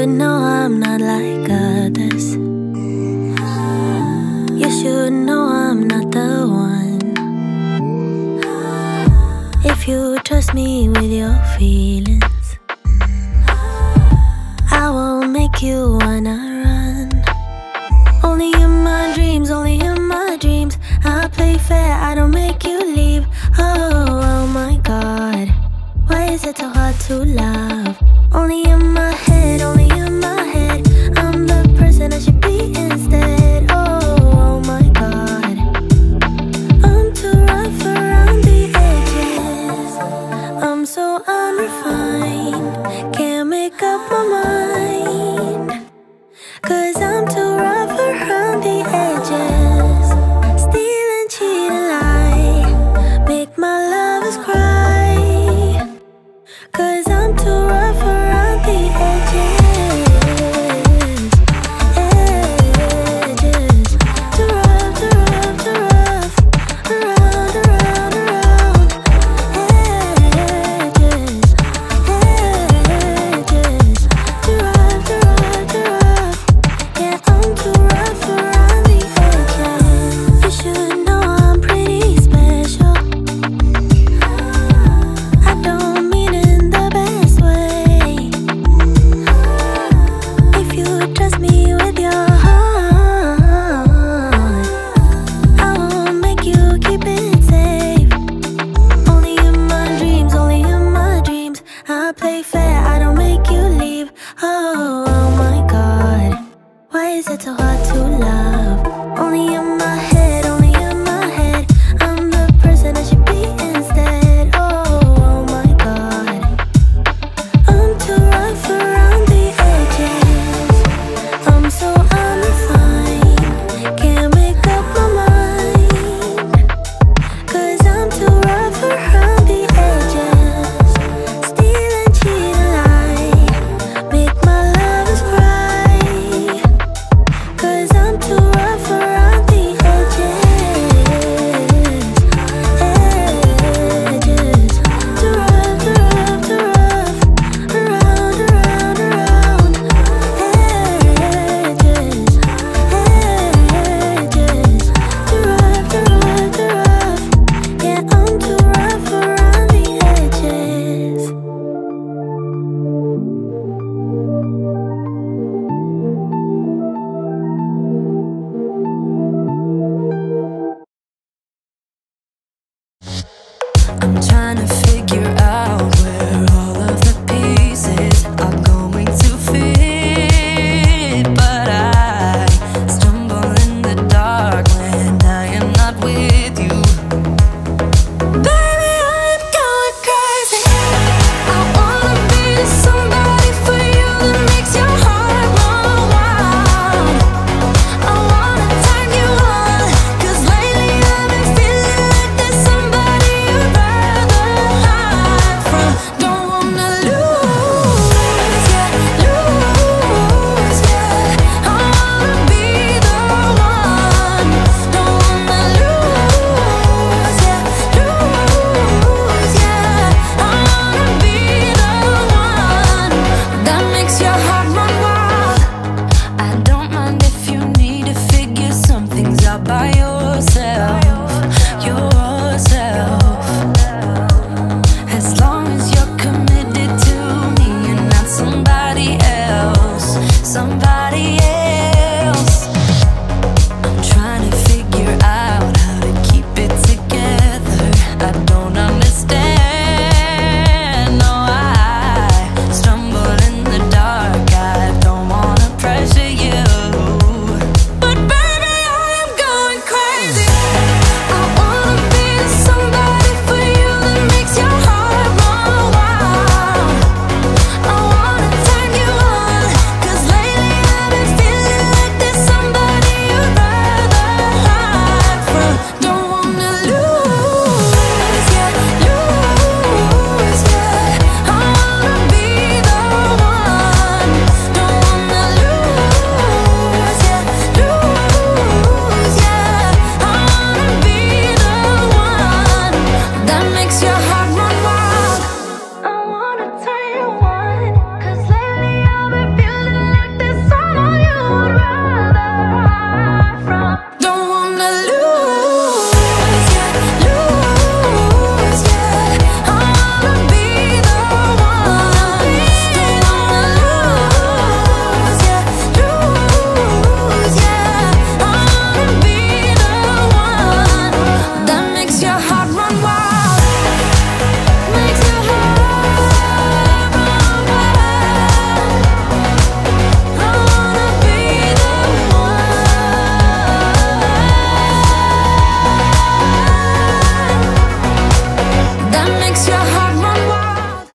should know I'm not like others. You should know I'm not the one. If you trust me with your feelings, I won't make you wanna run. Only in my dreams, only in my dreams, I play fair, I don't make you leave. Oh, oh my God, why is it so hard to lie?